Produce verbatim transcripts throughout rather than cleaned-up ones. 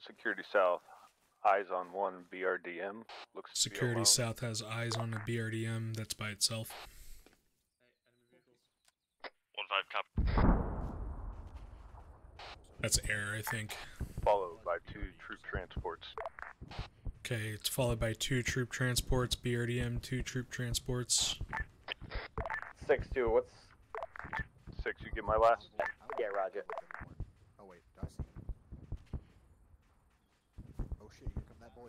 Security South, eyes on one B R D M. Looks Security South has eyes on a B R D M that's by itself. one five, copy. That's air, I think. Followed by two troop transports. Okay, it's followed by two troop transports, B R D M, two troop transports. six two, what's... six, you get my last? Yeah, roger. Oh, wait, I see. Oh shit, here come that boy.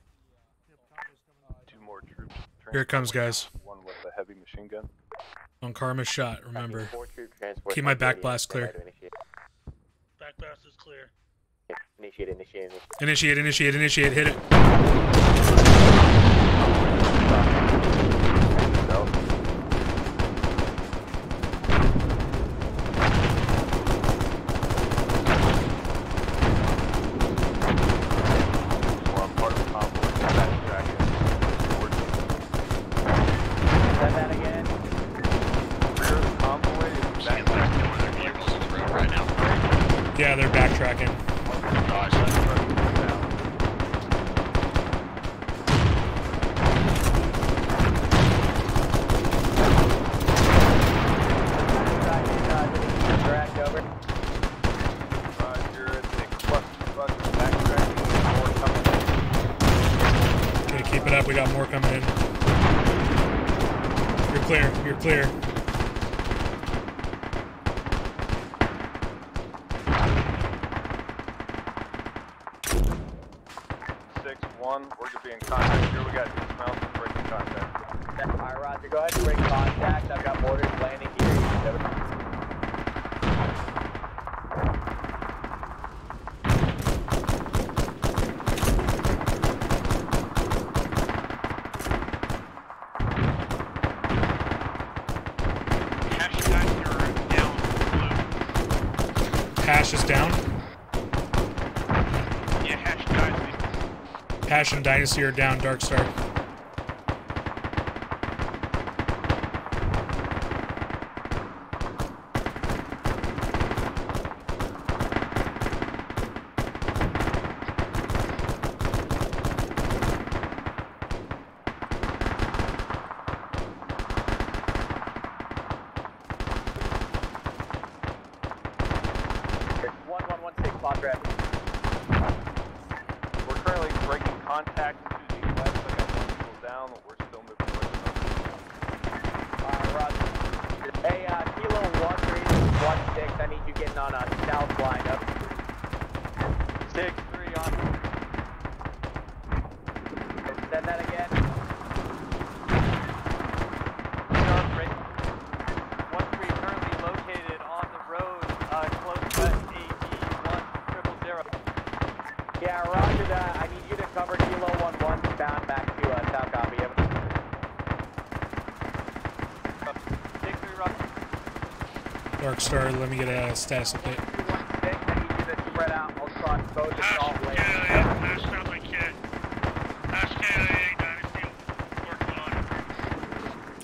Two more troops. Here it comes, guys. One with a heavy machine gun. On Karma's shot, remember. Keep my back blast clear. Back blast is clear. Initiate, initiate, initiate, initiate, initiate, hit it. Yeah, they're backtracking. Okay, keep it up. We got more coming in. You're clear. You're clear. Ash and Dynasty are down, Dark Star. Sorry, let me get a status update.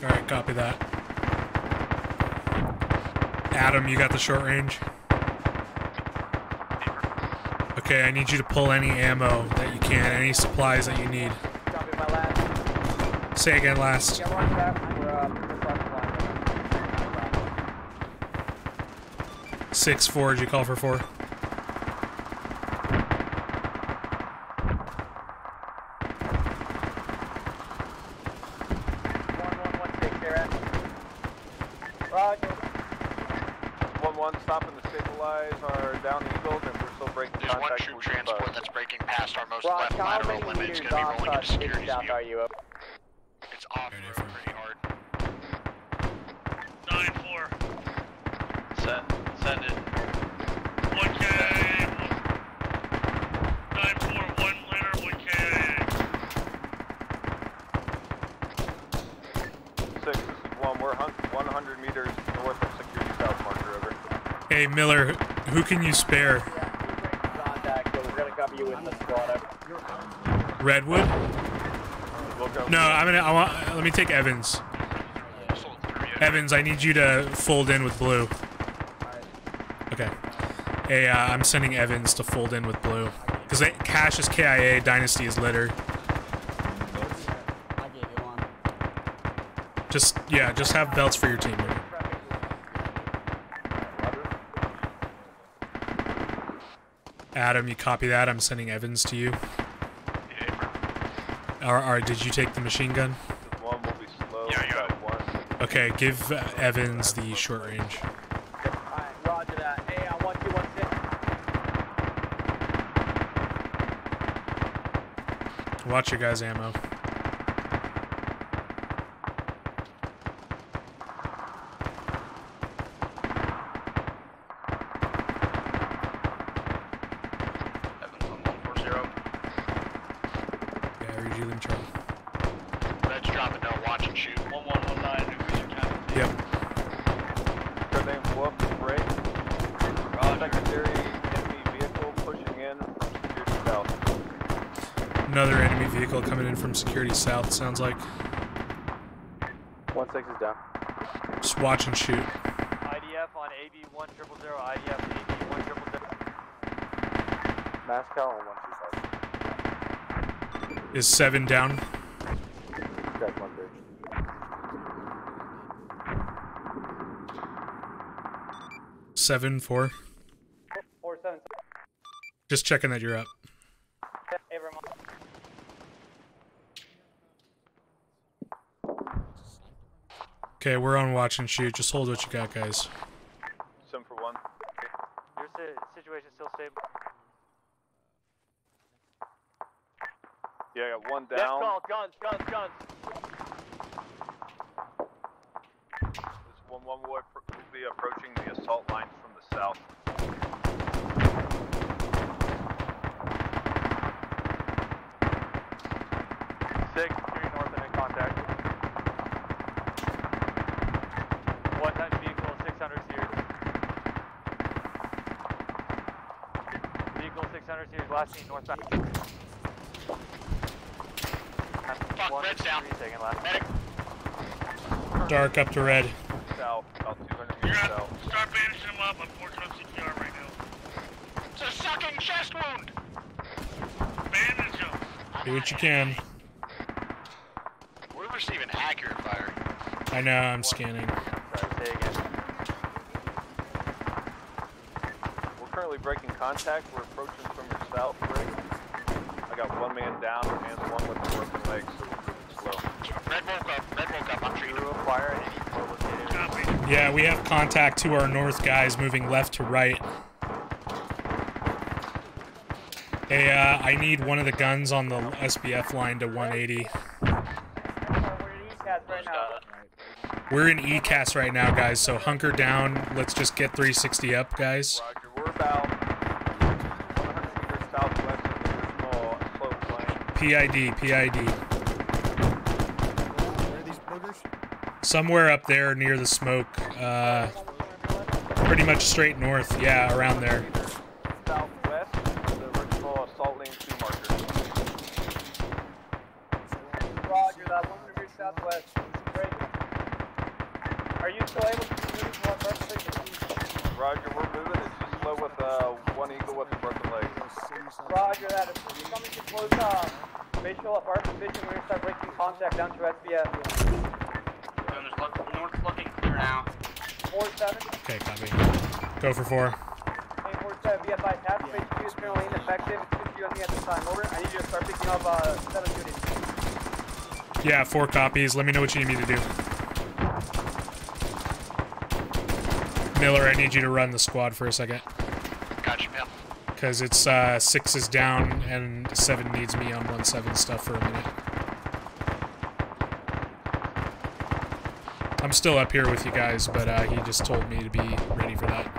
Alright, copy that. Adam, you got the short range? Okay, I need you to pull any ammo that you can, any supplies that you need. Say again, last. Six four. Did you call for four? Miller, who can you spare? Redwood? No, I'm gonna. I want. Let me take Evans. Evans, I need you to fold in with blue. Okay. Hey, uh, I'm sending Evans to fold in with blue. Because Cash is K I A, Dynasty is litter. Just, yeah, just have belts for your team. Adam, you copy that? I'm sending Evans to you. Alright, did you take the machine gun? One will be slow. Yeah, you got one. Okay, give uh, Evans the short range. Alright, roger that. Hey, I want you one six. Watch your guys' ammo. Security south, sounds like. one six is down. Just watch and shoot. I D F on A B one triple zero, I D F A B one triple zero. MASCAL on one two five. Is seven down? That's one bridge. seven four. four seven. Just checking that you're up. Okay, we're on watch and shoot. Just hold what you got, guys. Seven for one. Your situation still stable. Yeah, I got one down. That's called guns, guns, guns. This one, one will be approaching the assault line from the south. Six, three north and in contact. Series, last seen northbound. Fuck, red's down. Left. Dark up to red. South, about two hundred meters south. Start bandaging him up, unfortunately C P R right now. It's a sucking chest wound! Bandage him! Do what you can. We're receiving accurate fire. I know, I'm scanning. Sorry, say again. We're currently breaking contact, we're approaching from your south break. I got one man down and one with a broken leg, so we're slow. Red woke up, red woke up, I'm treating you. Fire at any port located. Yeah, we have contact to our north, guys, moving left to right. Hey, uh, I need one of the guns on the S B F line to one eighty. We're in E C A S right now, guys, so hunker down. Let's just get three sixty up, guys. Roger, we're about one hundred meters southwest of the original slope line. P I D, P I D. Where are these boogers? Somewhere up there near the smoke. Uh, pretty much straight north, yeah, around there. Southwest of the original assault lane two marker. Roger, that one hundred meters southwest. Are you still able to move one person? Roger, we're moving. It's just slow with uh, one eagle with a broken leg. Roger that. If you're coming to close uh, visual up our position, we're going to start breaking contact down to S B F. There's north looking clear now. four seven. Okay, copy. Go for four. Hey, four seven, B F I tap. H Q is currently ineffective. It's fifty on the other side. Over. I need you to start picking up uh, seven duties. Yeah, four copies. Let me know what you need me to do. Miller, I need you to run the squad for a second. Gotcha, Miller. Because it's uh, six is down and seven needs me on one seven stuff for a minute. I'm still up here with you guys, but uh, he just told me to be ready for that.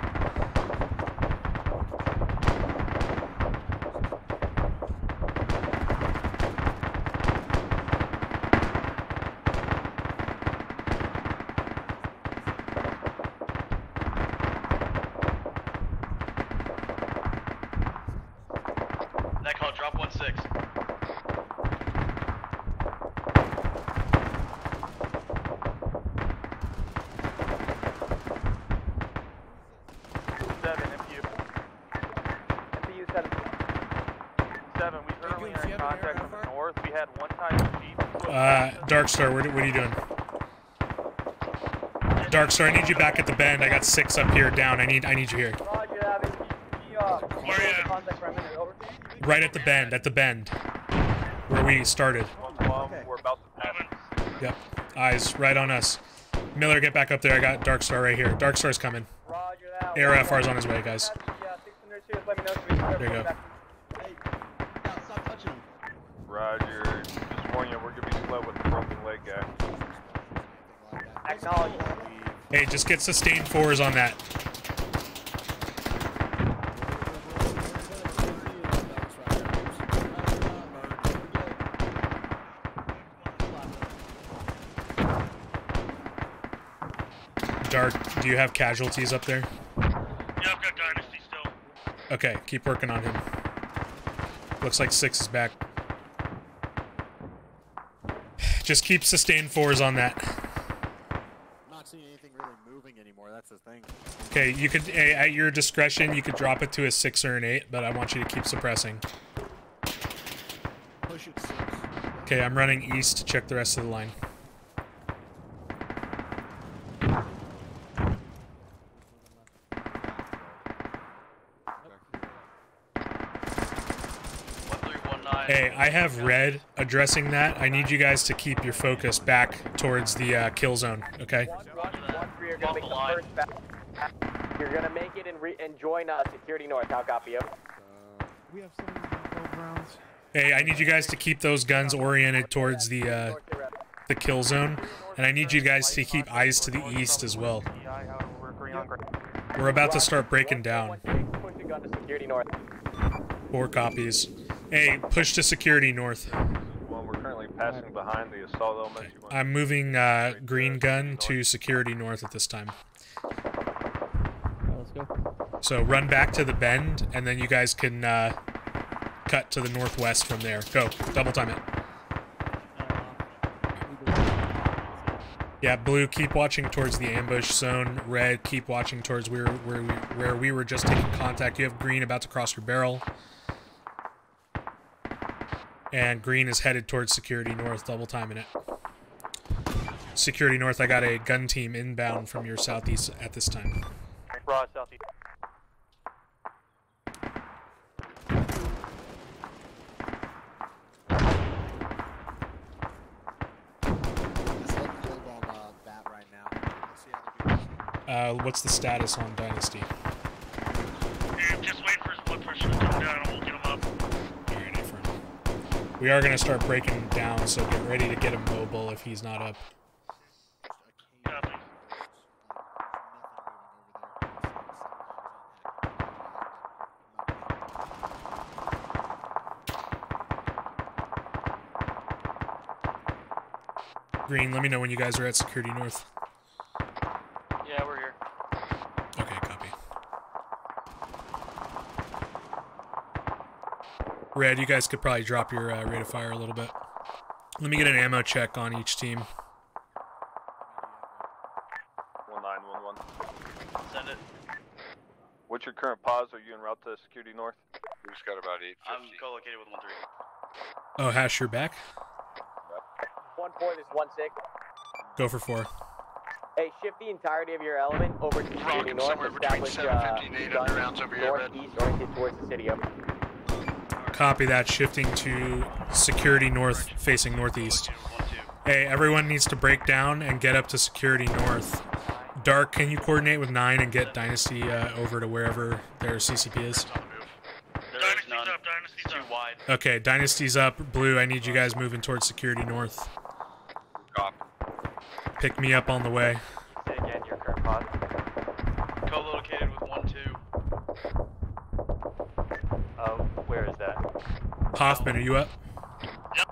Uh, Darkstar, what, what are you doing? Darkstar, I need you back at the bend. I got six up here, down. I need, I need you here. Right at the bend, at the bend, where we started. Yep. Eyes right on us. Miller, get back up there. I got Darkstar right here. Darkstar's coming. A R F R's on his way, guys. There you go. Roger. Just warn you, we're gonna be slow with the broken leg guy. Acknowledge. Hey, just get sustained fours on that. Dark, do you have casualties up there? Yeah, I've got Dynasty still. Okay, keep working on him. Looks like six is back. Just keep sustained fours on that. I'm not seeing anything really moving anymore, that's the thing. Okay, you could, at your discretion, you could drop it to a six or an eight, but I want you to keep suppressing. Push it six. Okay, I'm running east to check the rest of the line. Hey, I have red addressing that. I need you guys to keep your focus back towards the uh, kill zone, okay? You're going to make it and, re and join us, Security North. How copy you? We have rounds. Hey, I need you guys to keep those guns oriented towards the uh, the kill zone, and I need you guys to keep eyes to the east as well. We're about to start breaking down. Four copies. Hey, push to security north. Well, we're currently passing behind the assault element. Okay. I'm moving uh, green gun to security north at this time. Let's go. So run back to the bend, and then you guys can uh, cut to the northwest from there. Go, double time it. Yeah, blue, keep watching towards the ambush zone. Red, keep watching towards where, where, we, where we were just taking contact. You have green about to cross your barrel. And green is headed towards security north, double timing it. Security north, I got a gun team inbound from your southeast at this time. Raw, southeast. Uh, what's the status on Dynasty? Yeah, just wait for his blood pressure to come down and we'll get him up. We are going to start breaking him down, so get ready to get him mobile if he's not up. Green, let me know when you guys are at Security North. Yeah, we're here. Okay, copy. Red, you guys could probably drop your uh, rate of fire a little bit. Let me get an ammo check on each team. one nine one one. Send it. What's your current pause? Are you en route to Security North? We just got about eight fifty. I'm co-located with one three. Oh, Hash, you're back? Yep. One point is one six. Go for four. Hey, shift the entirety of your element over to Security North. Establish uh, guns northeast oriented towards the city. Over. Copy that, shifting to security north, facing northeast. Hey, everyone needs to break down and get up to security north. Dark, can you coordinate with nine and get Dynasty uh, over to wherever their C C P is? Dynasty's up, Dynasty's too wide. Okay, Dynasty's up. Blue, I need you guys moving towards security north. Pick me up on the way. Say again, your current pod. Co-located with one two. Where is that? Hoffman, are you up? Yep.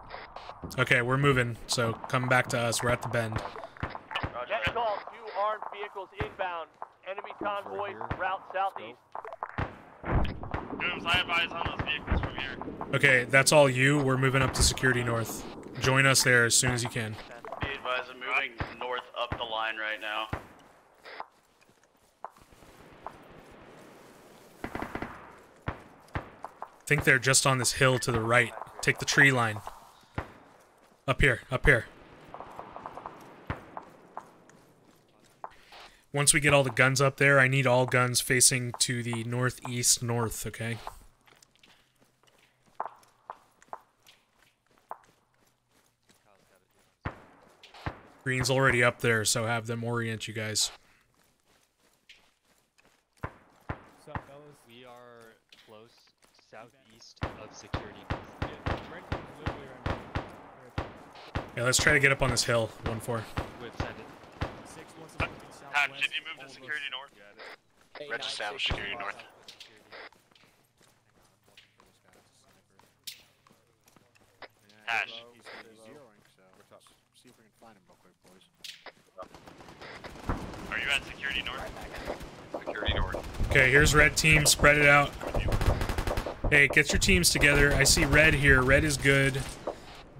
Okay, we're moving, so come back to us. We're at the bend. Get called. Two armed vehicles inbound. Enemy convoy route southeast. Gooms, I advise on those vehicles from here. Okay, that's all you. We're moving up to Security North. Join us there as soon as you can. Be advised, I'm moving north up the line right now. I think they're just on this hill to the right. Take the tree line. Up here, up here. Once we get all the guns up there, I need all guns facing to the northeast north, okay? Green's already up there, so have them orient you guys. Security. Yeah, let's try to get up on this hill. One four. Uh, Tom, can you move to security north? Reg established security north. Hash. See if we can find him real quick, boys. Are you at security north? Security north. Okay, here's red team. Spread it out. Hey, get your teams together. I see red here. Red is good.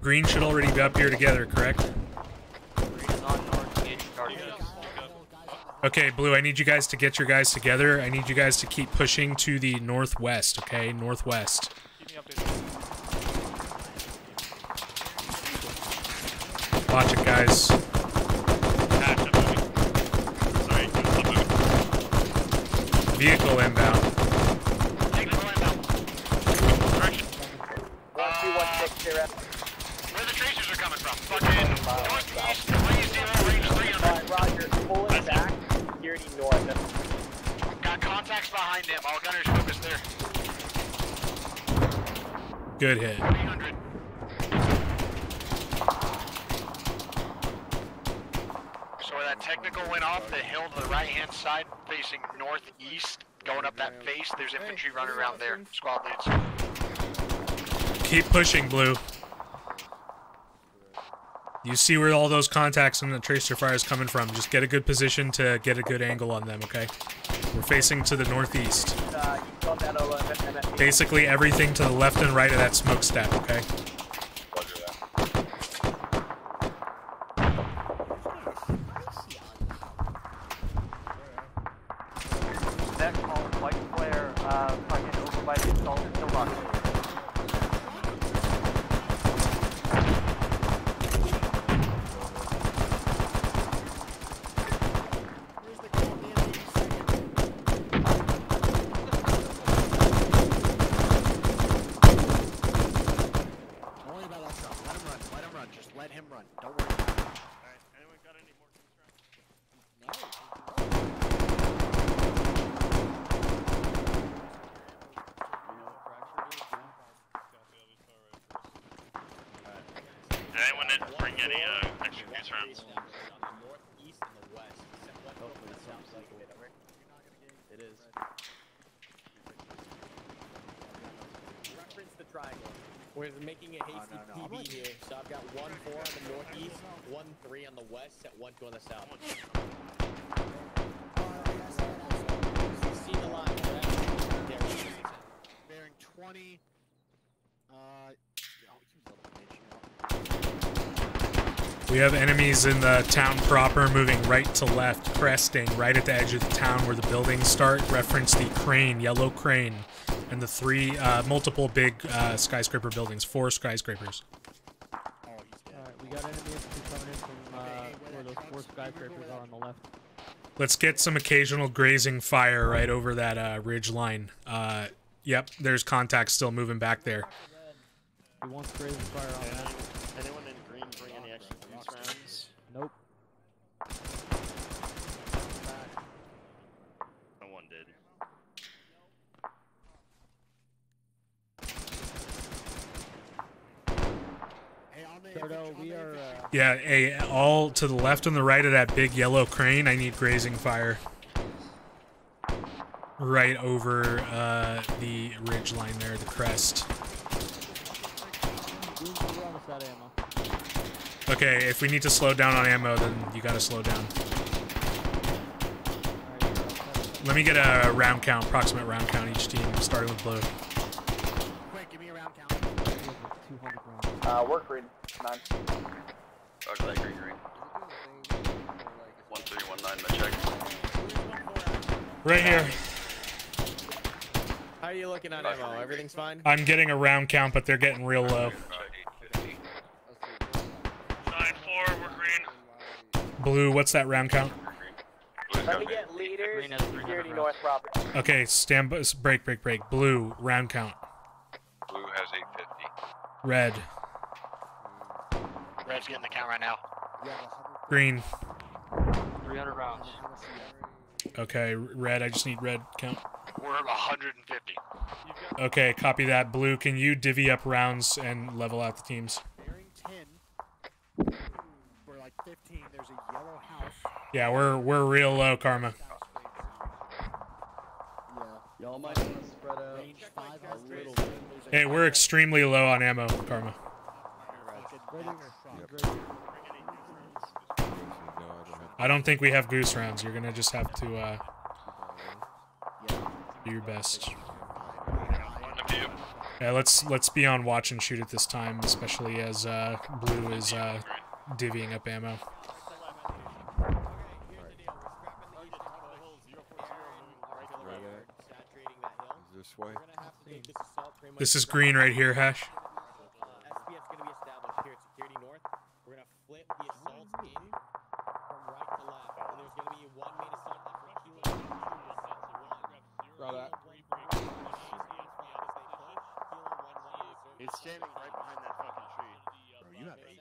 Green should already be up here together, correct? Okay, blue, I need you guys to get your guys together. I need you guys to keep pushing to the northwest, okay? Northwest. Watch it, guys. Vehicle inbound. Where the tracers are coming from. Fucking northeast, range three hundred. Roger, pulling back, security north. Got contacts behind them, all gunners focused there. Good hit. three hundred. So where that technical went off, the hill to the right-hand side, facing northeast, going up that face, there's infantry running around there. Squad leads. Keep pushing, blue. You see where all those contacts and the tracer fire is coming from. Just get a good position to get a good angle on them, okay? We're facing to the northeast. Basically everything to the left and right of that smokestack, okay? We have enemies in the town proper moving right to left, cresting right at the edge of the town where the buildings start. Reference the crane, yellow crane, and the three, uh, multiple big uh, skyscraper buildings, four skyscrapers. Alright, we got enemies coming in from uh, where those four skyscrapers are on the left. Let's get some occasional grazing fire right over that uh, ridge line. Uh, yep, there's contacts still moving back there. We want grazing fire on that. Anyone in green bring any extra juice rounds? Nope. No one did. Cardo, we are, uh... Yeah, hey, all to the left and the right of that big yellow crane, I need grazing fire. Right over uh, the ridge line there, the crest. Okay, if we need to slow down on ammo, then you gotta slow down. Let me get a round count, approximate round count each team, starting with blue. Quick, give me a round count. Uh, work green, nine. Roger that, green, green. One three one nine, my check. Right here. How are you looking on ammo? Everything's fine? I'm getting a round count, but they're getting real low. Blue, what's that round count? Let me get leaders, security north property. Okay, stand by, break, break, break. Blue, round count. Blue has eight fifty. Red. Red's getting the count right now. Green. three hundred rounds. Okay, red, I just need red count. We're at one hundred fifty. Okay, copy that. Blue, can you divvy up rounds and level out the teams? We're like fifteen, there's a yellow house. Yeah, we're we're real low, Karma. Yeah. Y'all might want to spread out a little bit. Hey, we're extremely low on ammo, Karma. I don't think we have goose rounds. You're gonna just have to uh do your best. Yeah, let's let's be on watch and shoot at this time, especially as uh, Blue is uh, divvying up ammo. This is green right here, Hash. It's standing right behind that fucking tree. Bro, you have eight.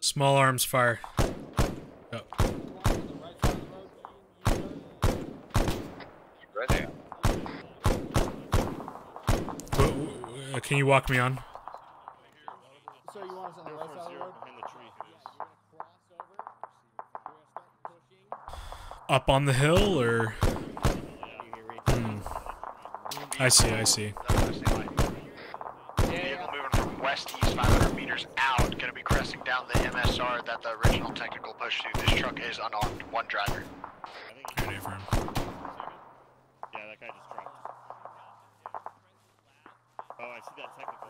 Small arms fire. Oh. Right there. Whoa, can you walk me on? So you want us on the left side of the road? Behind the tree. Up on the hill, or? Hmm. I see, I see. Out, gonna be cresting down the M S R that the original technical pushed to. This truck is unarmed, one driver. Good day for him. Yeah, that guy just dropped. Oh, I see that technical.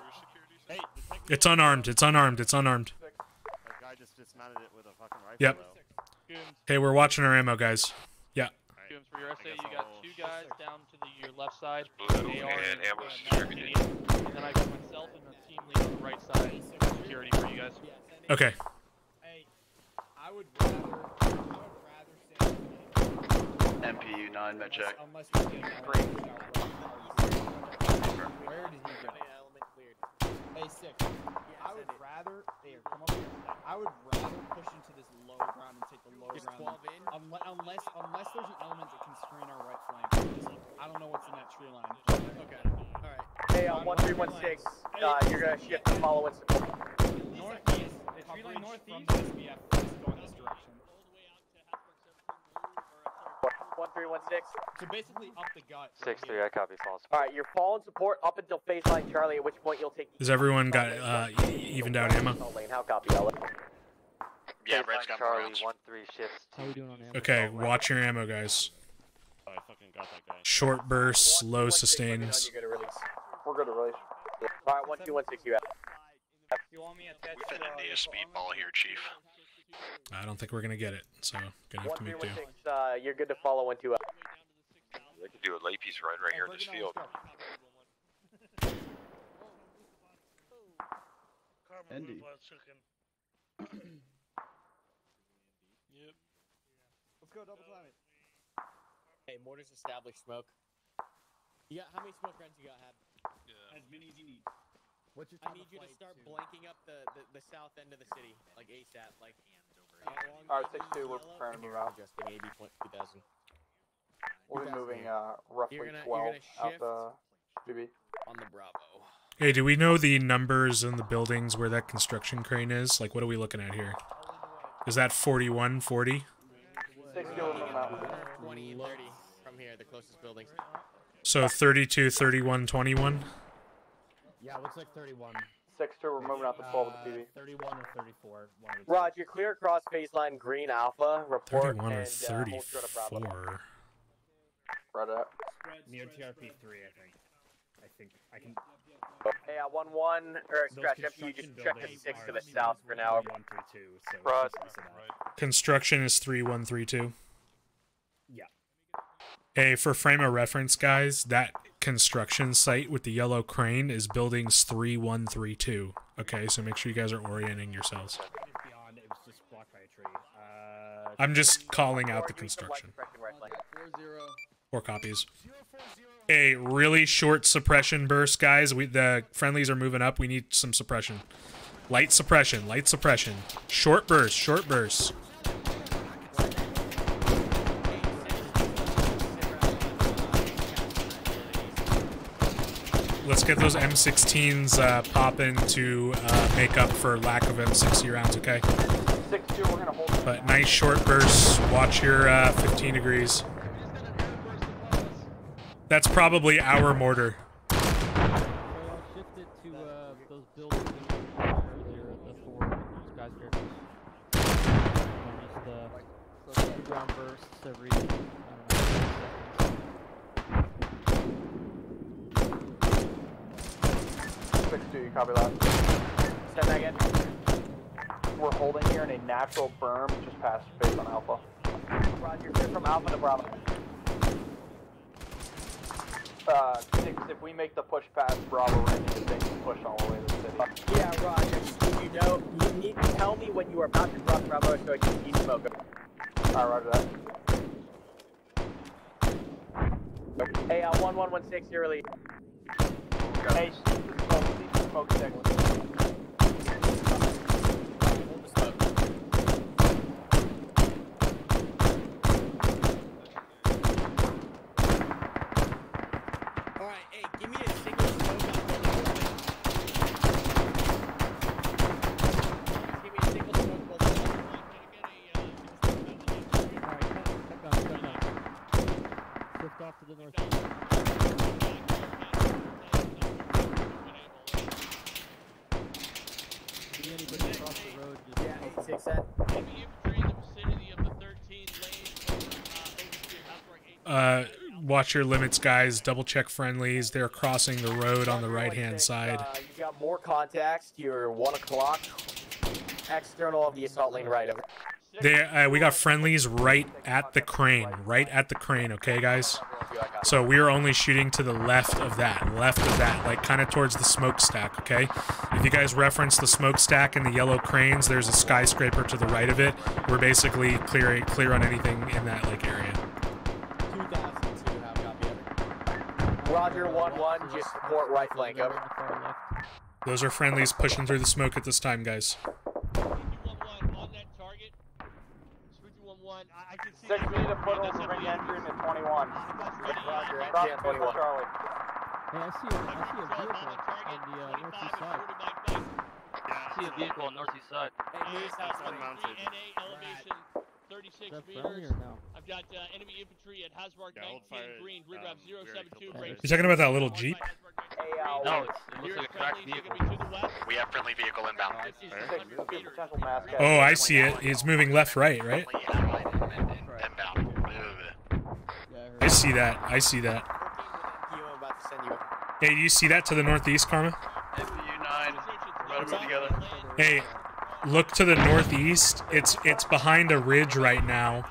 Hey, technical. It's unarmed, it's unarmed, it's unarmed. That guy just dismounted it with a fucking rifle. Yep. Though. Okay, we're watching our ammo, guys. Yeah. Right. For your S A, you got I'll... two guys down to the, your left side. Blue and ammo security. And then I got myself and the team lead on the right side. Security for you guys. Okay. Hey, I would rather, I would rather stand M P U nine med check. Unless, unless you get great. Where did you get element cleared? Hey, sick. Yeah, I would rather there. Come up here. I would rather push into this low ground and take the low ground. Unless, unless, unless there's an element that can screen our right flank. I don't know what's in that tree line. Okay. All right. Hey, on one three one six, uh, you're gonna shift and follow us. Northeast, the tree line northeast from S B F is going this direction. one three one six. So basically up the gut. six three, I copy, false. Alright, you're following support up until baseline Charlie, at which point you'll take... Has everyone got uh, evened out ammo? How copy, yeah, Red's got Charlie, one three shifts. How we doing on ammo? Okay, watch your ammo, guys. Oh, I fucking got that guy. Short bursts, low sustains. We're good to release. Alright, one two one six, you have. We fit into a speedball here, Chief. I don't think we're gonna get it, so gonna have to make do. Uh, you're good to follow one two up. They could do a late piece run right here in this field. Andy. Yep. Let's go double climbing. Hey, mortars established smoke. You got how many smoke rounds you got? Have? Yeah. As many as you need. What's your I need you to start to? Blanking up the, the the south end of the city, like ASAP, like. Alright, six two, we're preparing to move out. Adjusting A B point two thousand. We'll be moving uh, roughly gonna, twelve out the B B. On the Bravo. Hey, do we know the numbers in the buildings where that construction crane is? Like, what are we looking at here? Is that forty-one forty? twenty, thirty from here, the closest buildings. So thirty-two, thirty-one, twenty-one? Yeah, it looks like thirty-one. six two, we're moving out the twelve with the P V. thirty-one or thirty-four. Rod, you're clear across baseline green alpha. Report thirty-one or thirty-four. Right up. Near T R P three, I think. I think I can. Hey, uh, one one or scratch up. You just check the six to the south for now. Rod. Construction is three one three two. Yeah. Hey, for frame of reference, guys, that construction site with the yellow crane is buildings three one three two. Okay, so make sure you guys are orienting yourselves. Beyond, it was just blocked by a tree. Uh, I'm just calling out the construction. Four copies. A really short suppression burst, guys. We the friendlies are moving up. We need some suppression. Light suppression, light suppression. Short burst, short burst. Let's get those M sixteens uh, popping to uh, make up for lack of M sixty rounds, okay? But nice short bursts. Watch your uh, fifteen degrees. That's probably our mortar. Copy that. Send back in. We're holding here in a natural berm just past base on Alpha. Roger, clear from Alpha to Bravo. Uh, six, if we make the push past Bravo, we're going to need to push all the way to the city. Yeah, Roger. You know, you need to tell me when you are about to cross Bravo so I can keep smoking. Alright, roger that. Hey, uh, one one one six, you're relieved. Hey, smoke check. Alright, hey, give me a single smoke. Give me a single smoke. Alright, cut, cut, cut, cut. Shift off to the north. Anybody across the road, just yeah, eight six seven. Uh, watch your limits, guys. Double check friendlies. They're crossing the road on the right hand side. Uh, you got more contacts. You're one o'clock. External of the assault lane right over. There, uh, we got friendlies right at the crane. Right at the crane, okay, guys? So we are only shooting to the left of that. Left of that, like kind of towards the smokestack, okay? If you guys reference the smokestack and the yellow cranes, there's a skyscraper to the right of it. We're basically clear, clear on anything in that, like, area. Roger, one one, just support right flank, over. Those are friendlies pushing through the smoke at this time, guys. Six, we need to put over ring entry into twenty-one. Roger, cross yeah, twenty-one. Charlie. Hey, I see a, I see a vehicle on the uh, northeast side. I see a vehicle on the northeast side. Hey, who's that's been mounted? N A elevation thirty-six meters. I've got uh, enemy infantry at Hasbard nineteen Green, grid wrap zero seven two. You're talking about that little Jeep? No, it looks like a cracked vehicle. We have friendly vehicle inbound. Oh, I see it. He's moving left, right, right? I see that. I see that. Hey, do you see that to the northeast, Karma? Hey, look to the northeast. It's it's behind a ridge right now.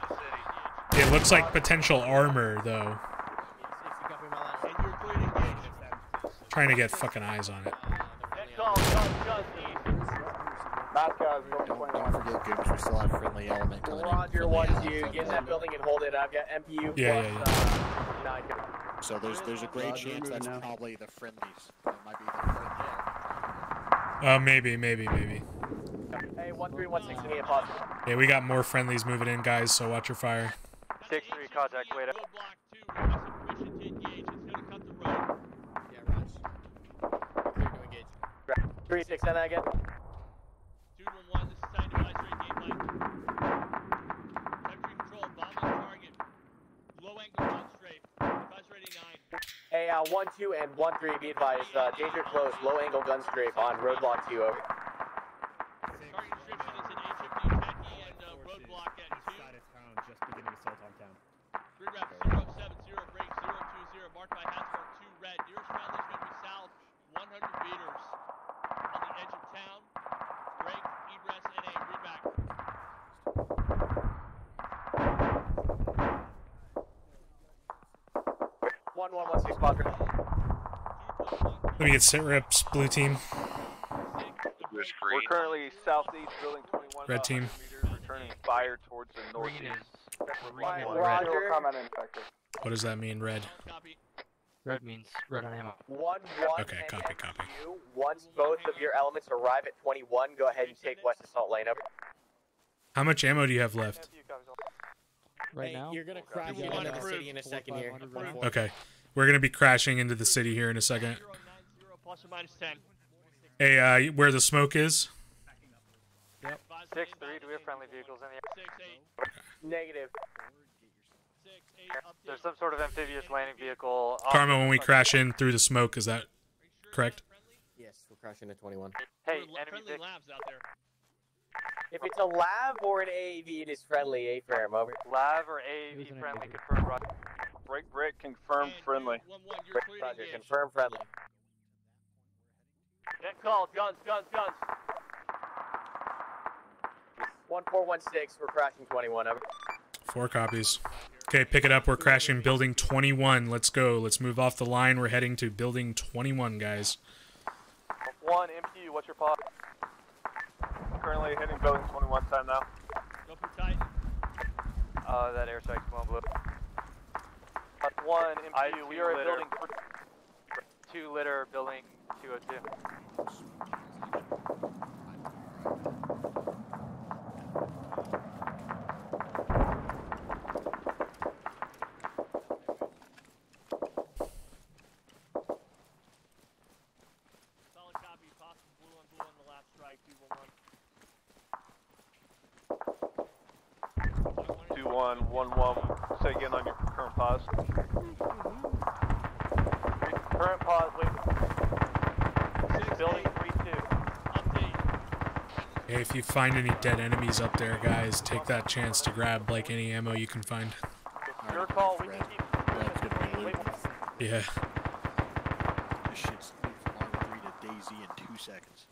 It looks like potential armor, though. Trying to get fucking eyes on it. Don't forget, Goops, we still have friendly element coming in. Roger, one two, get in that building and hold it. I've got M P U yeah, plus yeah, yeah. Uh, so there's there's a great chance that's now. Probably the friendlies. That might be the friendlies. Uh, maybe, maybe, maybe. Hey, one three one six, give me a pause. Yeah, we got more friendlies moving in, guys, so watch your fire. six three, contact, wait up. three six, send that again. Hey, uh, one two and one three, be advised. Uh, danger close, low angle gun strafe on roadblock two, over. Target description is an H F D at E and uh, roadblock at two. Side of town, just beginning assault on town. Grid wrap zero seven zero, break zero two zero, marked by Hasbard two red. Nearest friendly is going to be south, one hundred meters. On the edge of town, break, egress, N A, grid back. one one one six, Potter. Let me get sit reps, blue team. We're currently southeast drilling twenty-one. Red team. returning fire towards the northeast. Roger. What does that mean, red? Red means red on ammo. One, one, okay, copy, copy. Once both of your elements arrive at twenty-one, go ahead and take West Assault Lane over. How much ammo do you have left? Right now? You're gonna crash into the city in a second here. Okay. We're gonna be crashing into the city here in a second. Hey, uh, where the smoke is? Yep. Six three. Do we have friendly vehicles in the air? Negative. There's some sort of amphibious landing vehicle. Karma, when we crash in through the smoke, is that correct? Yes, we're crashing at twenty-one. Hey, enemy labs out there. If it's a L A V or an A A V, it is friendly. A firm over. L A V or A A V friendly. Confirm. Roger. Break break. Confirm friendly. Roger. Confirm friendly. Get called. Guns. Guns. Guns. one four one six, we're crashing twenty-one, over. Four copies. Okay, pick it up, we're crashing building twenty-one, let's go. Let's move off the line, we're heading to building twenty-one, guys. One, M P U, what's your pop? Currently hitting building twenty-one time now. Open tight. Uh, that air strike's blown blue. One, M P U, we are at building two litter, building two oh two. one one, say again on your current pause. Current pause, wait. Building three two. Update. Hey, if you find any dead enemies up there, guys, take that chance to grab, like, any ammo you can find. It's your call, we can keep... Yeah. This shit's moved from R three to Daisy in two seconds.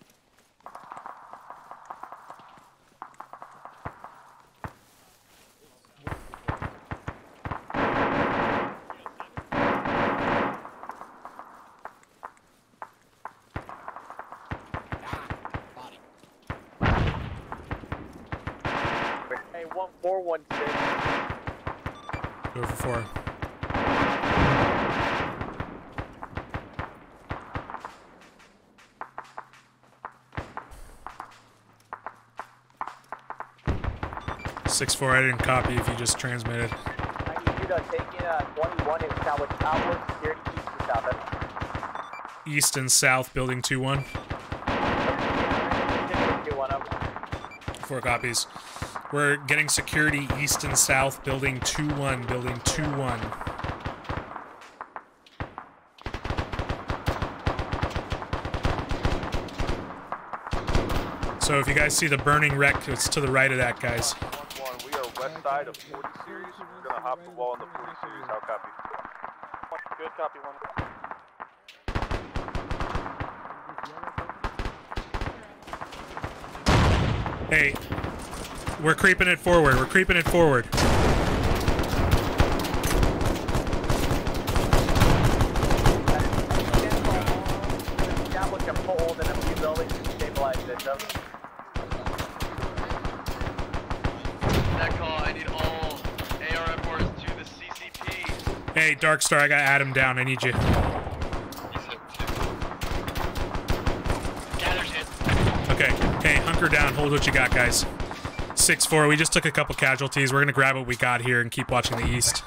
six four, I didn't copy if you just transmitted. ninety-two to take in uh, twenty-one in Southwest Outward, security east and south. East and south, building two one. Four copies. We're getting security east and south, building two one, building two one. So if you guys see the burning wreck, it's to the right of that, guys. West side of forty series, we're gonna hop the wall in the forty series. How copy? Good copy, one. Hey, we're creeping it forward. We're creeping it forward. Hey, Darkstar, I got Adam down. I need you. Okay. Hey, hunker down. Hold what you got, guys. six four, we just took a couple casualties. We're going to grab what we got here and keep watching the east.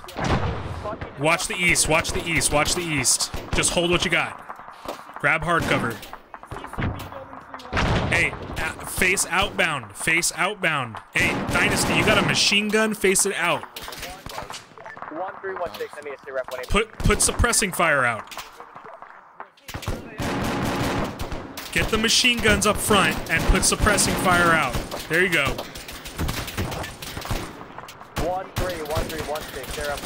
Watch the east. Watch the east. Watch the east. Just hold what you got. Grab hard cover. Hey, face outbound. Face outbound. Hey, Dynasty, you got a machine gun? Face it out. Put put suppressing fire out. Get the machine guns up front and put suppressing fire out. There you go. One three one three one six. They're up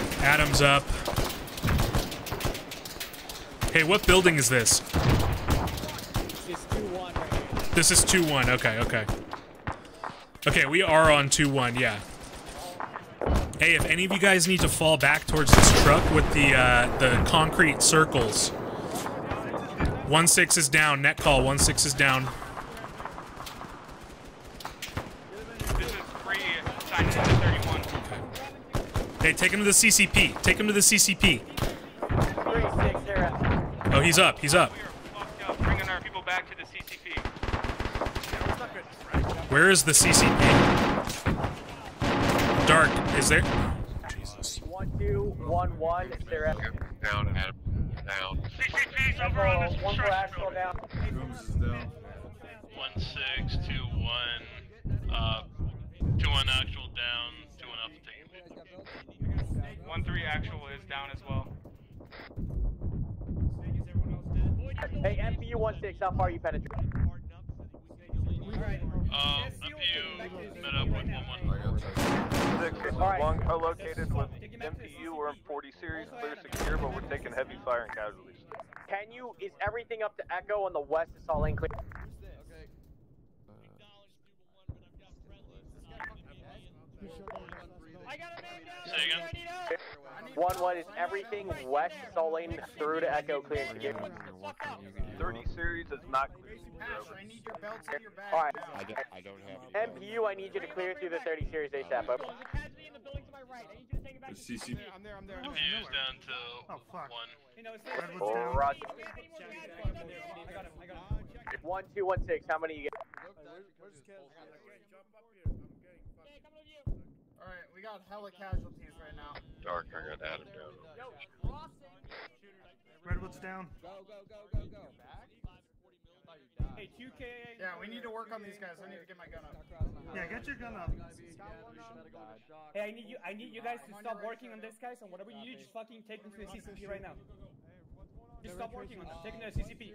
able. Adam's up. Hey, what building is this? This is two one. Right here. This is two one. Okay, okay. Okay, we are on two one, yeah. Hey, if any of you guys need to fall back towards this truck with the uh, the concrete circles, one six is down. Net call. one six is down. This is three, sign thirty-one. Hey, take him to the C C P. Take him to the C C P. Oh, he's up. He's up. Bringing our people back to the C C P. Where is the C C P? Dark. Is there? Jesus. one two one one. Sarah. Down and out. Down. C C P's over on this one building. Down. One six two one. Uh, two one actual down. Two one alpha taken. One three actual is down as well. Hey, M P U one six. How far are you penetrating? Um, uh, M P U met up with one one. Six right. One co-located with M P U. We're in forty series, clear secure, but we're taking heavy fire and casualties. Can you? Is everything up to Echo on the west? Is all in clear? Say again. One one is everything west. Is all in through to Echo, clear secure. thirty series is not clear. Alright. M P U, I need you to clear through the thirty series ASAP. Over. The C C P. I'm there, I'm there. I'm there. M P U's down to oh, fuck. one. Oh, Roger. one two one six, how many you get? Alright, we got hella casualties right now. Dark, I got Adam down. Redwood's down. Go, go, go, go, go. Hey, two K A. Yeah, we need to work on these guys. I need to get my gun up. Yeah, get your gun up. Hey, I need you I need you guys to stop working on these guys, and whatever you do, just fucking take them to the C C P right now. Just stop working on them. Take them to the C C P.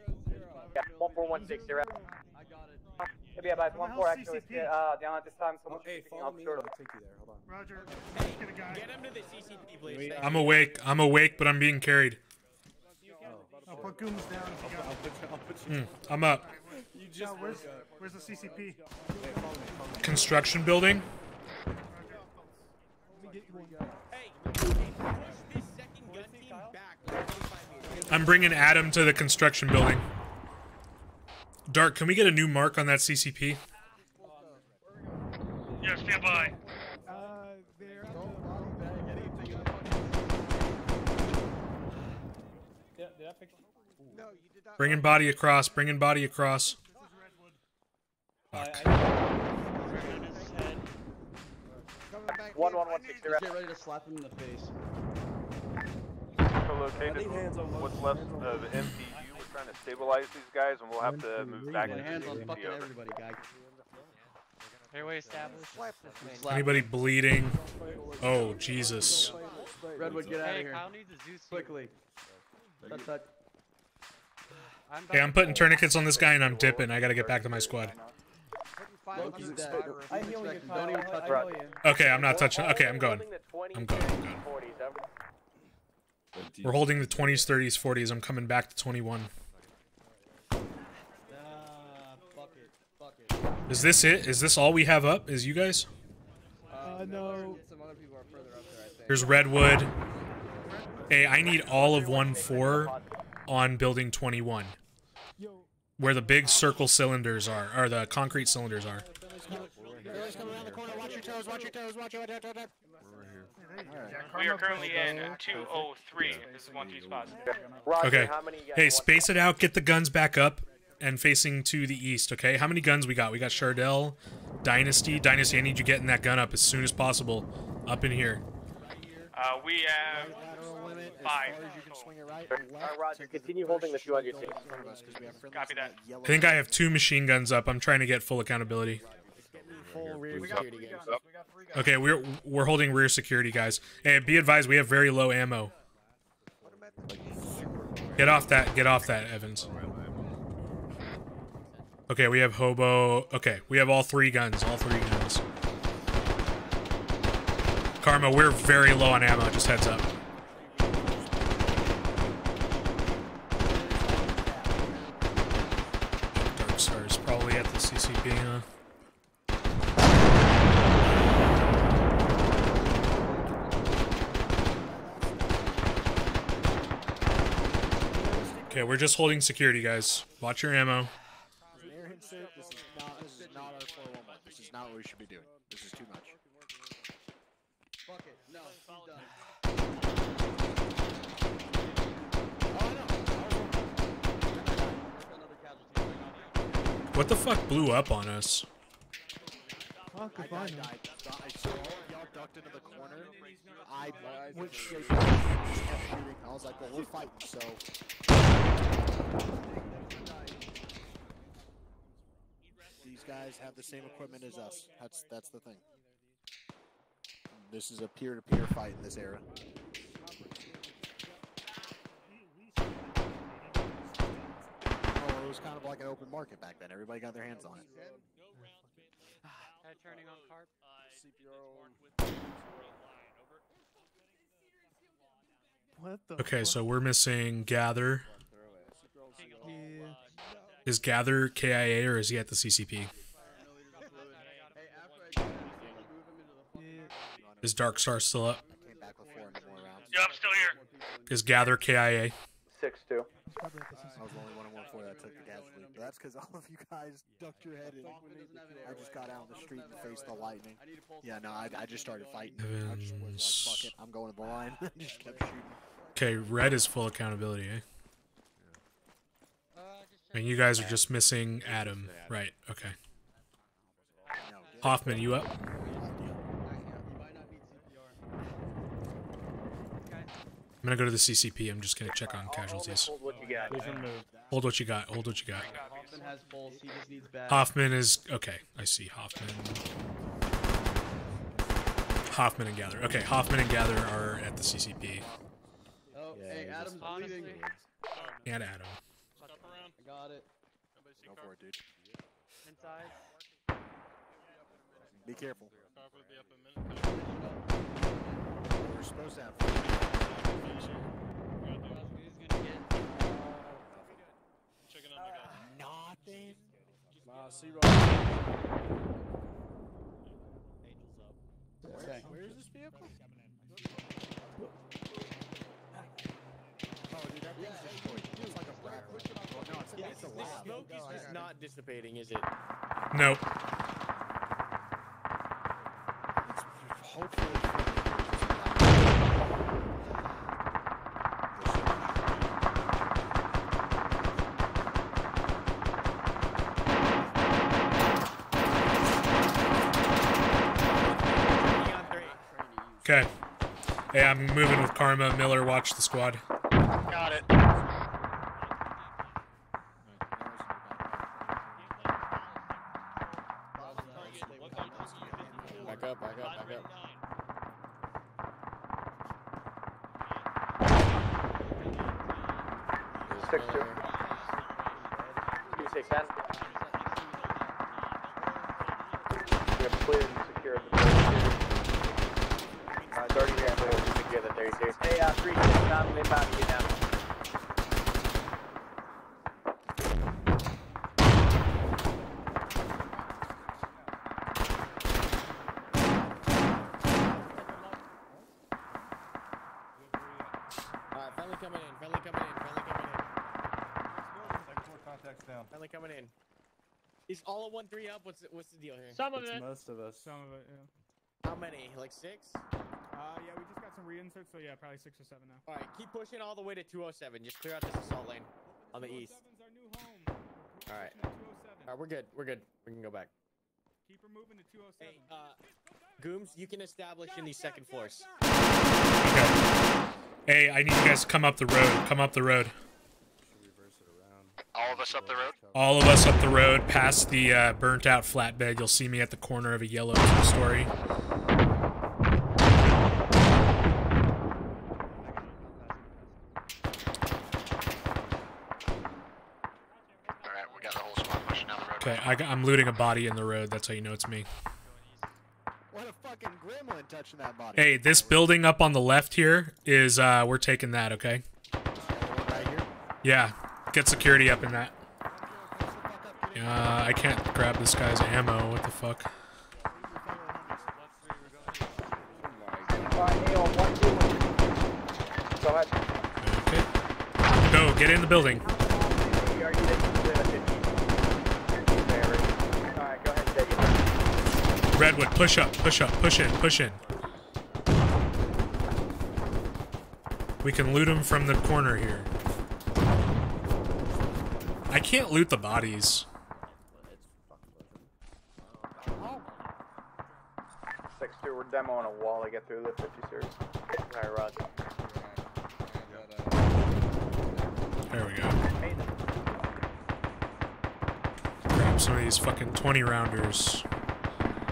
Yeah, one four one six, they're out. I got it. Yeah, guys, one four actually is uh, down at this time. Someone's hey, follow me. I'll take you there. Hold on. Roger. Hey, get him to the C C P, please. I'm awake. I'm awake, but I'm being carried. I'll put Gooms down. I'll, I'll put, I'll put you mm, I'm up. You just, no, where's, where's the C C P? Construction building. I'm bringing Adam to the construction building. Dark, can we get a new mark on that C C P? Yeah, stand by. Bringing body across, bringing body across. Fuck. One, one, one, six, get ready to slap him in the face. Co-located, what's left of M P U, we're trying to stabilize these guys, and we'll have to move back into the C C P. Anybody bleeding? Oh, Jesus. Redwood, get out of here. Quickly. Touch, touch. Hey, I'm putting tourniquets on this guy and I'm dipping. I gotta get back to my squad. Okay, I'm not touching. Okay, I'm going. I'm going. I'm going. We're holding the twenties, thirties, forties. I'm coming back to twenty-one. Is this it? Is this all we have up? Is you guys? Uh, no. Here's Redwood. Hey, I need all of one four on building twenty-one, where the big circle cylinders are, or the concrete cylinders are. We are currently in two oh three. This is one three spots. Okay. Hey, space it out. Get the guns back up and facing to the east, okay? How many guns we got? We got Shardell, Dynasty. Dynasty, I need you getting that gun up as soon as possible up in here. Uh, we have five. Roger, continue holding the two hundred. Copy that. I think I have two machine guns up. I'm trying to get full accountability. Okay, we're we're holding rear security, guys. Hey, be advised, we have very low ammo. Get off that. Get off that, Evans. Okay, we have Hobo. Okay, we have all three guns. All three guns. Karma, we're very low on ammo, just heads up. Dark Star's probably at the C C P, huh? Okay, we're just holding security, guys. Watch your ammo. This is not, this is not our four one one. This is not what we should be doing. This is too much. Fuck it. No, he's done. What the fuck blew up on us? Fuck if I know. I saw y'all ducked into the corner. I went straight to the shooting. I was like, well, we're fighting, so. These guys have the same equipment as us. That's, that's the thing. This is a peer-to-peer fight in this era. It was kind of like an open market back then. Everybody got their hands on it. What the okay, fuck? So we're missing Gather. Yeah. Is Gather K I A or is he at the C C P? Yeah. Is Dark Star still up? Yeah, I'm still here. Is Gather K I A? six two. I was the only one in one four that took the gas leak, but that's because all of you guys ducked your head in. I just got out in the street and faced the lightning. Yeah, no, I, I just started fighting. I just was like, fuck it, I'm going to the line. Just kept shooting. Okay, red is full accountability, eh? And you guys are just missing Adam. Right, okay. Hoffman, you up? I'm gonna go to the C C P. I'm just gonna check on casualties. Hold what you got. Hold what you got. Hold what you got. Hoffman has bolts. He just needs bad. Hoffman is okay. I see Hoffman. Hoffman and Gather. Okay, Hoffman and Gather are at the C C P. Oh, hey, Adam's bleeding. And Adam. I got it. Go for it, dude. Inside. Be careful. We're supposed to have. Where is this vehicle? Oh, dude, that thing's destroyed. It feels like a black. No, it's, yeah, it's a lab. The smoke is just not dissipating, is it? Nope. It's hopefully. Okay. Hey, I'm moving with Karma. Miller, watch the squad. Got it. Back up, back up, back up. Six two. Two six ten. We have cleared and secured the Hey, uh, three, six, nine, they're about to get down. Alright, friendly coming in, friendly coming in, friendly coming in. Sector contacts down. Friendly coming in. Is all of one three up? What's, what's the deal here? Some of it's it. Most of us. Some of it, yeah. How many? Like six? Uh, yeah, we just got some reinserts, so yeah, probably six or seven now. All right, keep pushing all the way to two oh seven. Just clear out this assault lane on the east. Our new home. All right, all right, we're good. We're good. We can go back. Keep her moving to two oh seven. Hey, uh, Gooms, you can establish in these second floors. Okay. Hey, I need you guys to come up the road. Come up the road. All of us up the road. All of us up the road, past the uh, burnt-out flatbed. You'll see me at the corner of a yellow two-story. Okay, I, I'm looting a body in the road. That's how you know it's me. What a fucking gremlin touching that body. Hey, this building up on the left here is, uh, we're taking that, okay? Right here? Yeah, get security up in that. Uh, I can't grab this guy's ammo. What the fuck? Okay. Go, get in the building. Redwood, push up, push up, push in, push in. We can loot them from the corner here. I can't loot the bodies. six two, we're demoing a wall to get through the fifty series. Alright, roger. There we go. Grab some of these fucking twenty rounders.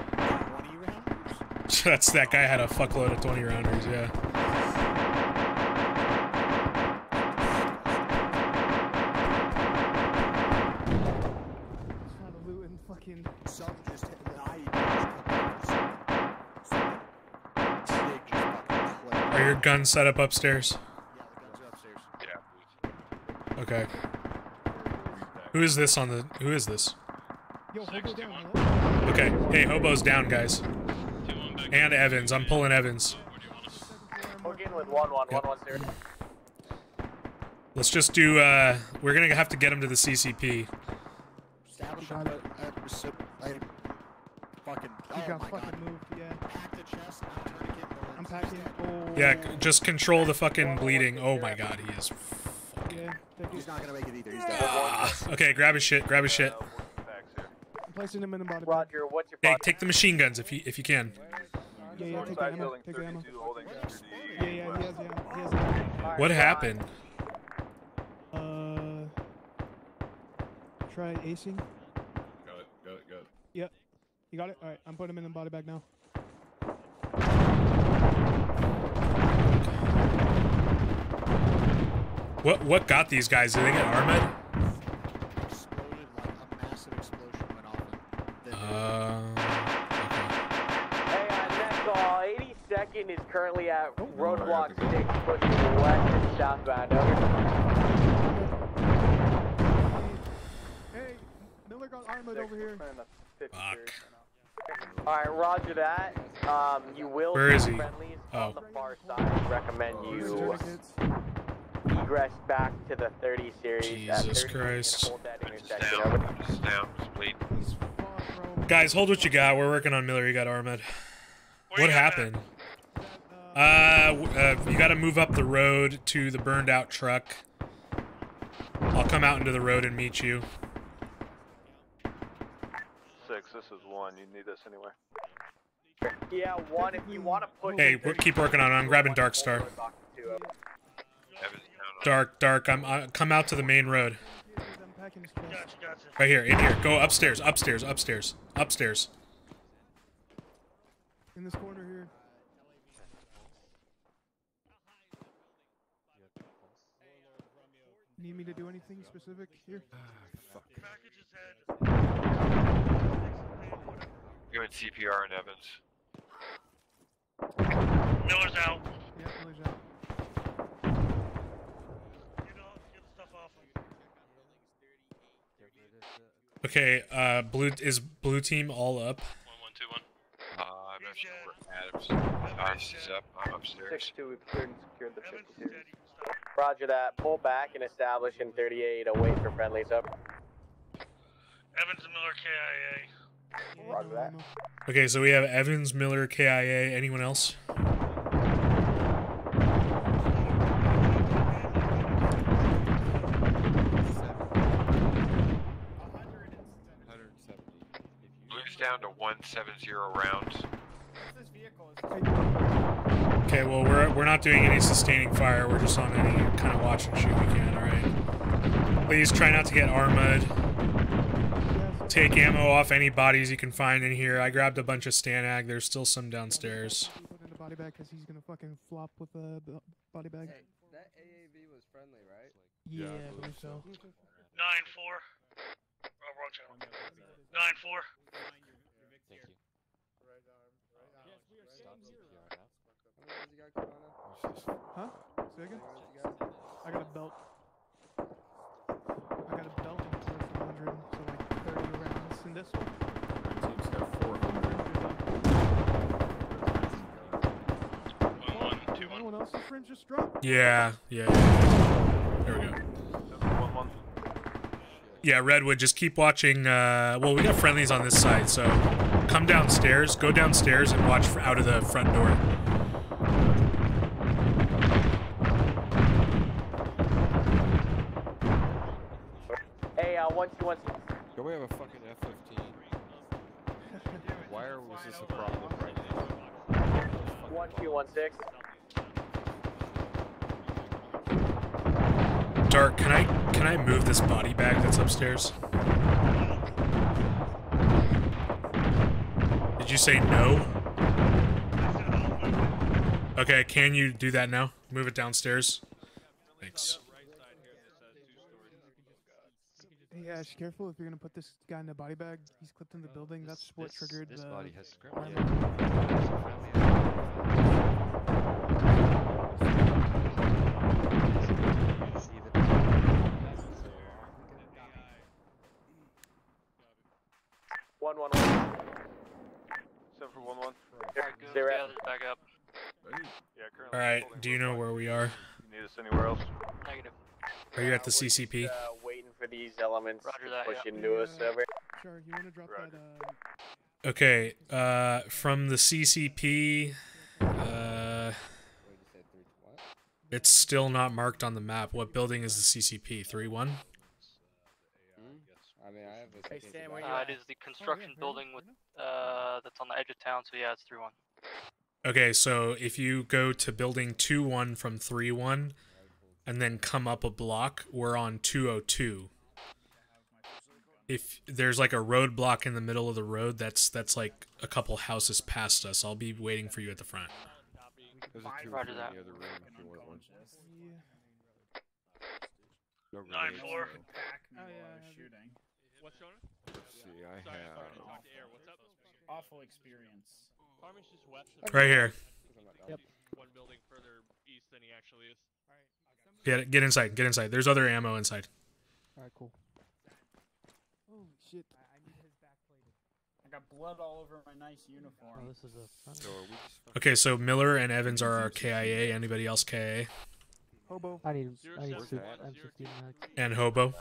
twenty rounders? That's, that guy had a fuckload of twenty rounders, yeah. Are your guns set up upstairs? Okay. Who is this on the... Who is this? Okay. Hey, Hobo's down, guys. And Evans. I'm pulling Evans. Yep. Let's just do... Uh, we're going to have to get him to the C C P. Yeah, just control the fucking bleeding. Oh my god, he is... He's not gonna make it either. He's uh, okay, grab his shit. Grab his shit. I'm placing him in the bottom. Roger, what's your? Hey, take the machine guns if you if you can. Yeah, yeah, take the ammo. Take the ammo. Yeah, yeah, he has the ammo. He has the ammo. What happened? Uh, try acing. Got it. Got it. Got it. Yep. You got it. All right, I'm putting him in the body bag now. What what got these guys? Did they get armored? Exploded, like a massive explosion went off. Uh, okay. Hey, on that call, eighty-second is currently at roadblock six, pushing west and southbound. Over. Hey, Miller got armored over here. Fuck. Alright, roger that. Um, you will Where is he? Friendlies oh. on the far side. Recommend you... Egress back to the thirty series. Jesus uh, thirty Christ. Guys, hold what you got. We're working on Miller. You got Ahmed. What, what happened? Uh, uh, you got to move up the road to the burned out truck. I'll come out into the road and meet you. Six, this is one. You need this anyway. Yeah, one. If you want to push. Hey, we'll keep working on it. I'm grabbing Dark Star. Dark, dark. I'm uh, come out to the main road. Right here, in here. Go upstairs, upstairs, upstairs, upstairs. In this corner here. Need me to do anything specific here? Ah, fuck. Doing C P R and Evans. Miller's out. Yeah, Miller's out. Okay, uh, blue is blue team all up. One one two one. Uh, I'm not sure where Adams. Ice is up. I'm upstairs. Six two. We've cleared and secured the fifty-two. Roger that. Pull back and establish in thirty-eight. Await for friendlies up. Evans and Miller K I A. Roger that. Okay, so we have Evans, Miller, K I A. Anyone else? Down to one seventy rounds. Okay, well we're we're not doing any sustaining fire. We're just on any kind of watch and shoot we can. All right. Please try not to get armored. Take ammo off any bodies you can find in here. I grabbed a bunch of Stanag. There's still some downstairs. Body bag because he's gonna fucking flop with a body bag. Hey, that A A V was friendly, right? Yeah, yeah, I believe so. Nine four. Oh, wrong channel. Nine four. Thank you. Huh? Say again? I got a belt. I got a belt and four hundred, so like thirty rounds in this one. Our team's got four hundred. One, one, two, one. Anyone else's fringe just dropped? Yeah, yeah. There we go. Yeah, Redwood, just keep watching. Uh, well, we got friendlies on this side, so come downstairs, go downstairs, and watch for out of the front door. Hey, uh, one, two, one, two. Don't we have a fucking F fifteen? Why was this a problem right now? One, two, one, six. Dark, can I can I move this body bag that's upstairs? Did you say no? Okay, can you do that now? Move it downstairs. Thanks. Hey Ash, careful if you're gonna put this guy in the body bag. He's clipped in the building. That's what this, triggered this the. This body has One one one. Seven for one one. They're out. Back up. All right. Do you know where we are? You need us anywhere else? Negative. Are you at the C C P? Uh, waiting for these elements Roger that, to push yeah. into yeah. us over. Sure, you want to drop Roger. that, uh... Okay, uh, from the C C P, uh... it's still not marked on the map. What building is the C C P? three one? I mean, I have a hey, Sam, where you uh, it is the construction oh, yeah, building with, uh, that's on the edge of town, so yeah, it's three one. Okay, so if you go to building two one from three one, and then come up a block, we're on two oh two. If there's like a roadblock in the middle of the road, that's that's like a couple houses past us. I'll be waiting for you at the front. Roger that. nine four. What's going on? Let's see, I have... Awful experience. Right here. Yep. One building further east than he actually is. Get get inside, get inside. There's other ammo inside. Alright, cool. Oh shit. I need his back plated. I got blood all over my nice uniform. Oh, this is a so okay, so Miller and Evans are our K I A. Anybody else K I A? Hobo. I need I need soup. And Hobo.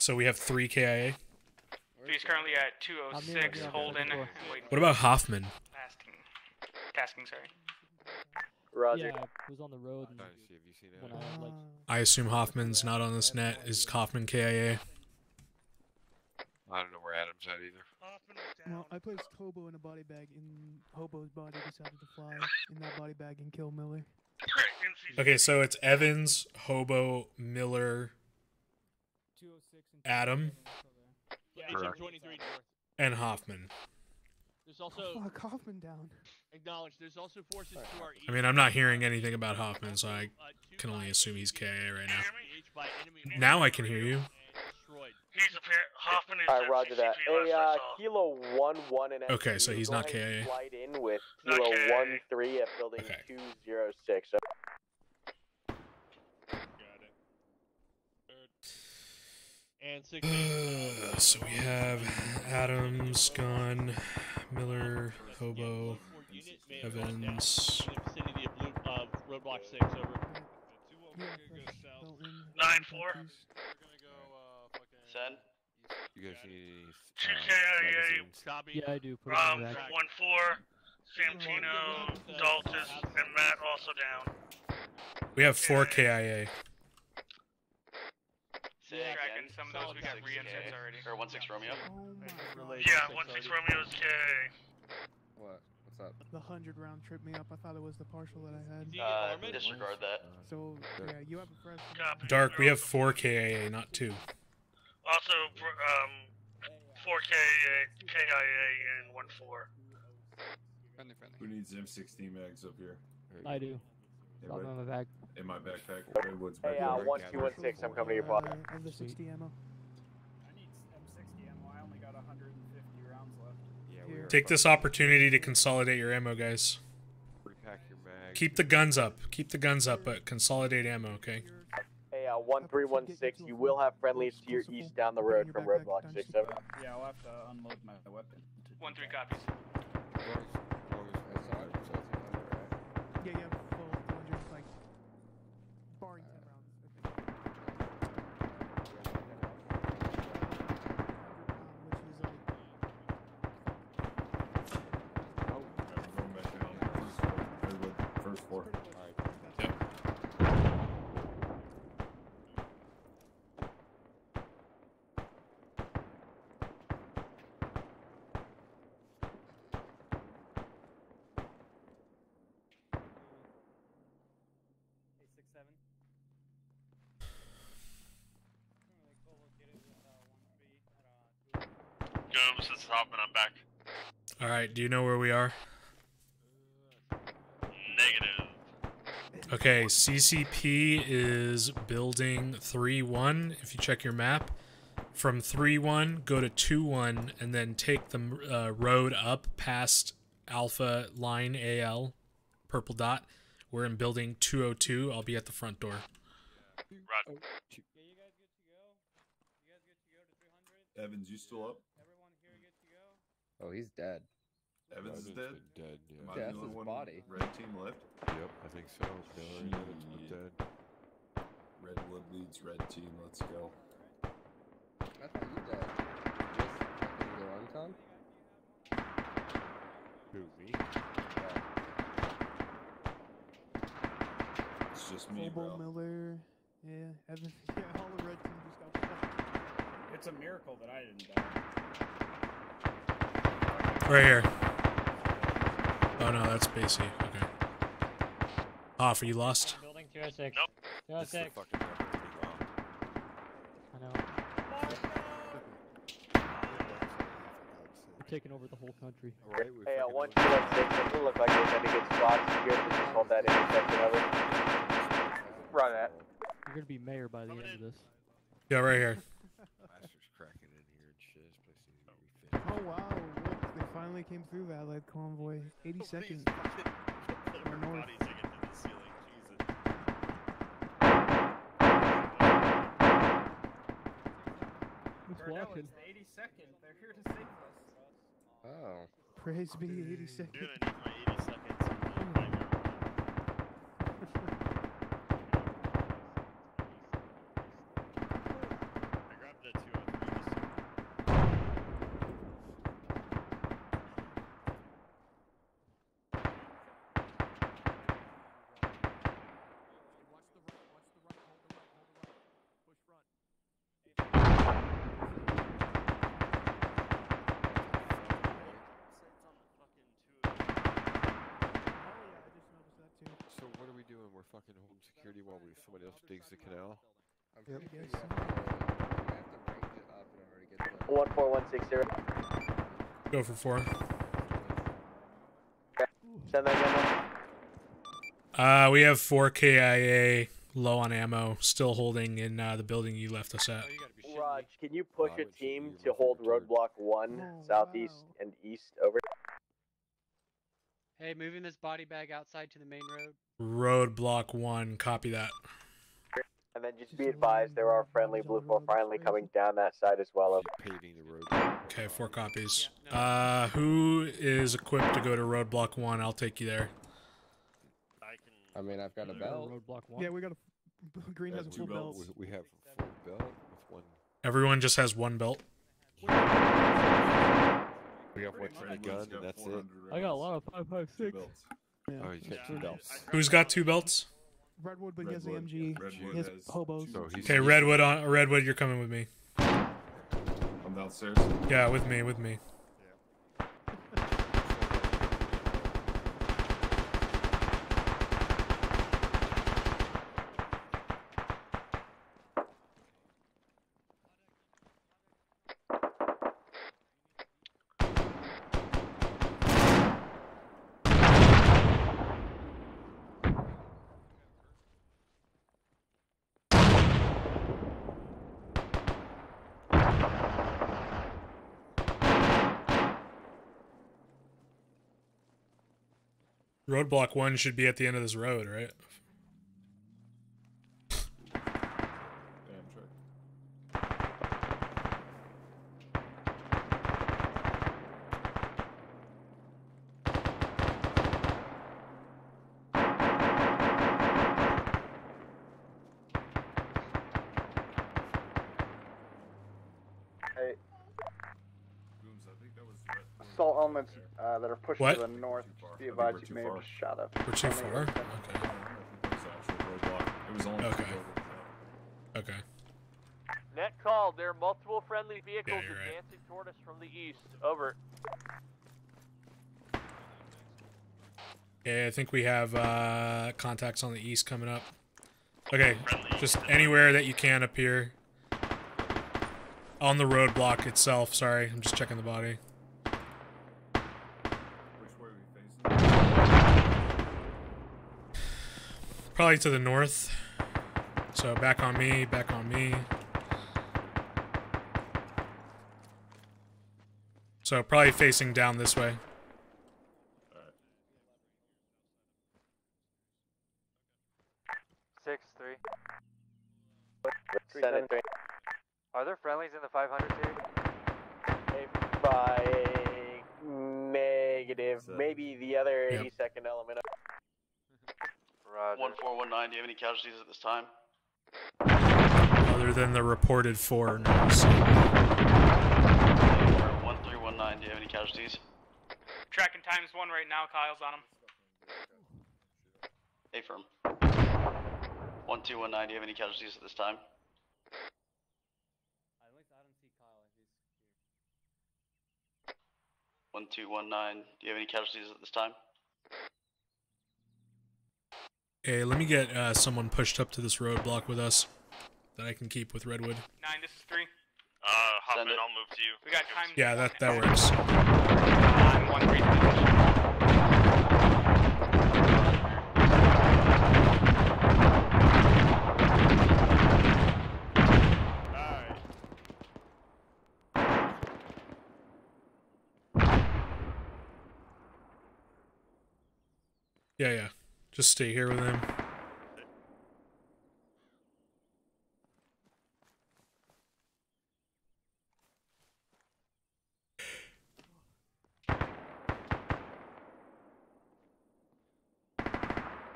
So we have three K I A. He's currently at two oh six, holding. What about Hoffman? Tasking. Tasking, sorry. Roger. Yeah, who's on the road? And if you see that. I, like, I assume Hoffman's not on this net. Is Hoffman K I A? I don't know where Adam's at either. Well, I placed Hobo in a body bag, and Hobo's body decided to fly in that body bag and kill Miller. Okay, so it's Evans, Hobo, Miller, Adam, and Hoffman. There's also fuck Hoffman down. Acknowledge. There's also forces to our east. I mean, I'm not hearing anything about Hoffman, so I can only assume he's K I A right now. Now I can hear you. He's a pair. Hoffman is. All right, roger that. Hey, uh, Kilo one one and. Okay, so he's not K I A. Slide in with Kilo one three at building two zero six. Uh, so we have Adams, Gunn, Miller, Hobo, Evans. nine four. Send. You guys need two K I A. Yeah, I do. Um, one four, Santino, Daltus, and Matt also down. We have four K I A. Yeah, and some of those we got re-inserts already. Or one six Romeo? Yeah, one six Romeo is K. What? What's up? The hundred round tripped me up. I thought it was the partial that I had. Uh, disregard that. So, yeah, you have a press. Dark, we have four K I A, not two. Also, um, four K I A and one four. Who needs M sixteen mags up here? I do. Not in, my, the bag. in my backpack. Redwood's backpack. Hey, uh, one two one six. I'm coming to your body. I have the sixty ammo. I need M sixty ammo. I only got one hundred fifty rounds left. Yeah, we Take this opportunity to consolidate your ammo, guys. Repack your bag. Keep the guns up. Keep the guns up, but consolidate ammo, okay? Hey, uh, one three one six. You will have friendlies to your east down the road from roadblock six seven. Yeah, I'll have to unload my weapon. One three copies. Yeah, yeah. go since it's happened, I'm back. Alright, do you know where we are? Negative. Okay, C C P is building three one. If you check your map, from three one, go to two one, and then take the uh, road up past Alpha Line A L, purple dot. We're in building two oh two. I'll be at the front door. Right. Okay, you guys good to go? You guys good to go to three hundred? Evans, you still up? Everyone here good to go? Oh, he's dead. Evans is dead? Dead, yeah. Yeah, that's his one? Body. Red team left? Yep, I think so. Billy, Evans was dead. Redwood leads red team, let's go. I thought you died. Just fucking the wrong time? Who, me? Yeah. It's just me, Cable, bro. Miller. Yeah, Evans. Yeah, all the red team just got shot. It's a miracle that I didn't die. Right here. Oh no, that's Basie. Okay. Hoff, are you lost? Building two oh six. Nope. two oh six. Fucking I know. We're taking over the whole country. Right, hey, uh, one two one six, it looks like there's any good spots here. Let's just hold that intersection over. Run that. You're gonna be mayor by the Coming end in. Of this. Yeah, right here. Master's cracking in here and shit. This place needs to be fixed. Oh wow. Finally came through that lead convoy. eighty seconds. Our north. Who's walking? eighty seconds. They're here to save us. Oh. Praise be eighty seconds. Dude, I need my eighty seconds. While we, somebody else digs the canal. Yep. One four one six zero. Go for four. Okay. Send that ammo. Uh, we have four K I A, low on ammo, still holding in uh, the building you left us at. Oh, Raj, can you push uh, a team to hold roadblock one oh, southeast wow. and east over? Hey, moving this body bag outside to the main road. Roadblock one, copy that. And then just be advised, there are friendly blue four finally coming down that side as well. Paving the road. Okay, four copies. Yeah, no. Uh, who is equipped to go to roadblock one? I'll take you there. I can. I mean, I've got a belt. Roadblock one. Yeah, we got a green has a full belt. We have a full belt with one. Everyone just has one belt. We got one for the gun, and that's it. I got a lot of five five six. Yeah. Oh, he's got yeah. two belts. Who's got two belts? Redwood, but he has the M G. He has hobos. So okay, Redwood, on, Redwood, you're coming with me. I'm downstairs. Yeah, with me, with me. Yeah. Roadblock one should be at the end of this road, right? Uh, that are pushed what? To the north. Be advised, you may far. Have just shot up. We're too far? Okay. It was only okay. Okay. Net call. There are multiple friendly vehicles yeah, advancing right. toward us from the east. Over. Yeah, I think we have uh, contacts on the east coming up. Okay, friendly just anywhere that you can appear. On the roadblock itself, sorry. I'm just checking the body. Which way are we facing? Probably to the north. So back on me, back on me. So probably facing down this way. Seven, three. Are there friendlies in the five hundred series? By negative. Seven. Maybe the other yep. eighty-second element. Roger. one four one nine, do you have any casualties at this time? Other than the reported four. No, so. one three one nine, do you have any casualties? Tracking times one right now, Kyle's on him. A firm. one two one nine, do you have any casualties at this time? one two one nine, do you have any casualties at this time? Okay, let me get uh, someone pushed up to this roadblock with us that I can keep with Redwood. nine, this is three. Uh, hop in, I'll move to you. We got time. Yeah, that, that works. I'm one, three, Yeah, yeah. Just stay here with him. Cause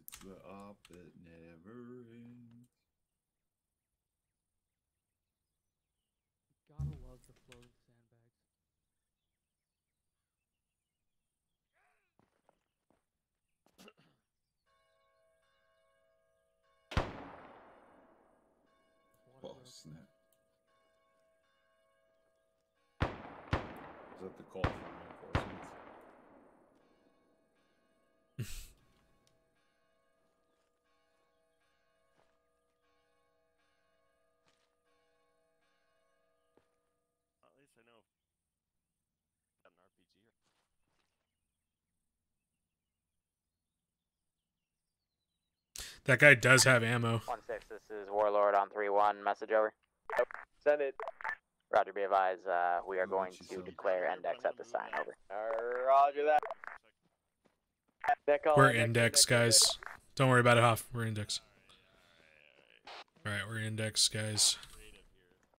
it's the op that never ends. Gotta love the flow. Snap. Is that the call for reinforcements? Well, at least I know got an R P G or that guy does have ammo. One six, this is Warlord on three one. Message over. Nope. Send it. Roger, be advised. Uh, we are going to declare index at this time. Over. Uh, roger that. We're index, guys. Don't worry about it, Hoff. We're index. All right, we're index, guys.